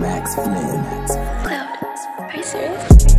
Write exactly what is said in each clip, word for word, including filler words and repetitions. Max Flynn. Cløud, are you serious? Max Flynn. Cløud, are you serious?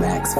Max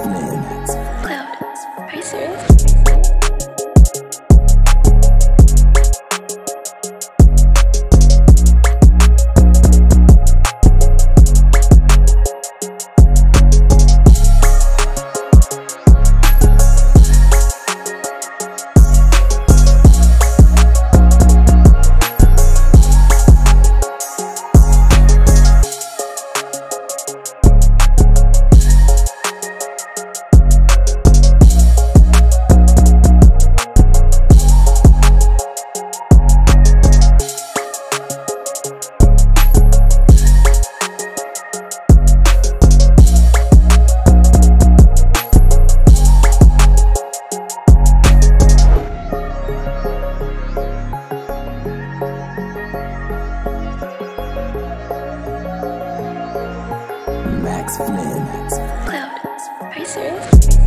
Flynn. Cløud, are you serious?